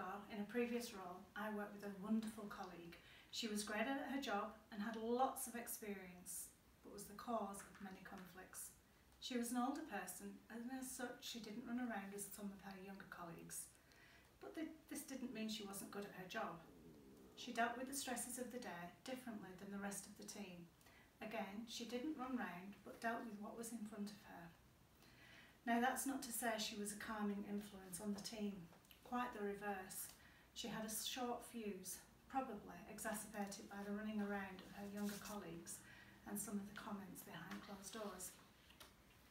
ago, in a previous role, I worked with a wonderful colleague. She was great at her job and had lots of experience, but was the cause of many conflicts. She was an older person, and as such she didn't run around as some of her younger colleagues. But this didn't mean she wasn't good at her job. She dealt with the stresses of the day differently than the rest of the team. Again, she didn't run round, but dealt with what was in front of her. Now that's not to say she was a calming influence on the team. Quite the reverse. She had a short fuse, probably exacerbated by the running around of her younger colleagues and some of the comments behind closed doors.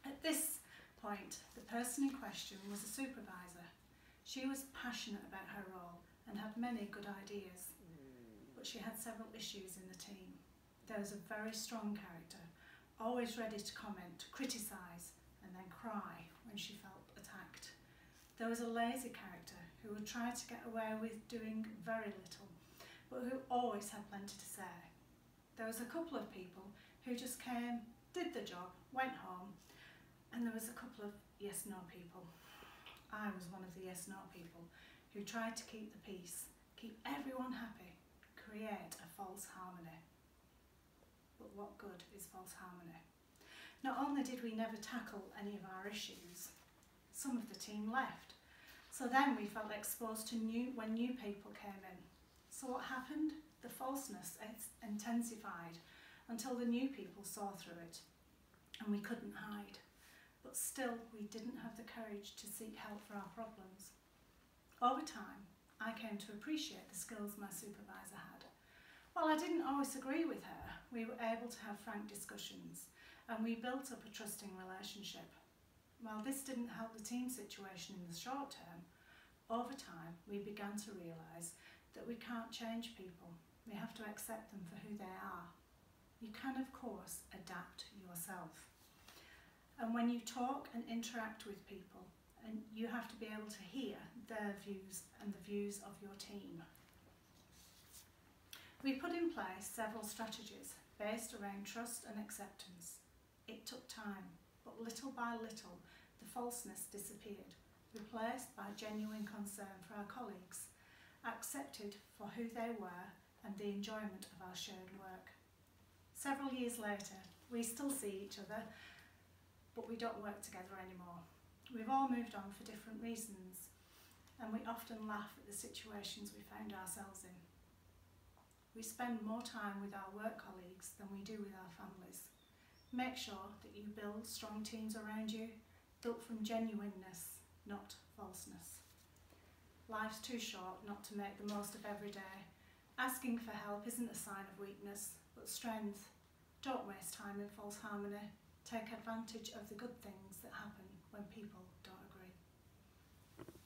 At this point, the person in question was a supervisor. She was passionate about her role and had many good ideas, but she had several issues in the team. There was a very strong character, always ready to comment, to criticise, and then cry when she felt attacked. There was a lazy character who would try to get away with doing very little, but who always had plenty to say. There was a couple of people who just came, did the job, went home, and there was a couple of yes-no people. I was one of the yes-no people who tried to keep the peace, keep everyone happy, create a false harmony. But what good is false harmony? Not only did we never tackle any of our issues, some of the team left. So then we felt exposed to when new people came in. So what happened? The falseness intensified until the new people saw through it, and we couldn't hide. But still, we didn't have the courage to seek help for our problems. Over time, I came to appreciate the skills my supervisor had. While I didn't always agree with her, we were able to have frank discussions, and we built up a trusting relationship. While this didn't help the team situation in the short term, over time we began to realise that we can't change people. We have to accept them for who they are. You can, of course, adapt yourself. And when you talk and interact with people, and you have to be able to hear their views and the views of your team. We put in place several strategies based around trust and acceptance. It took time, but little by little the falseness disappeared, replaced by genuine concern for our colleagues, accepted for who they were and the enjoyment of our shared work. Several years later, we still see each other, but we don't work together anymore. We've all moved on for different reasons, and we often laugh at the situations we found ourselves in. We spend more time with our work colleagues than we do with our families. Make sure that you build strong teams around you, built from genuineness, not falseness. Life's too short not to make the most of every day. Asking for help isn't a sign of weakness, but strength. Don't waste time in false harmony. Take advantage of the good things that happen when people don't agree.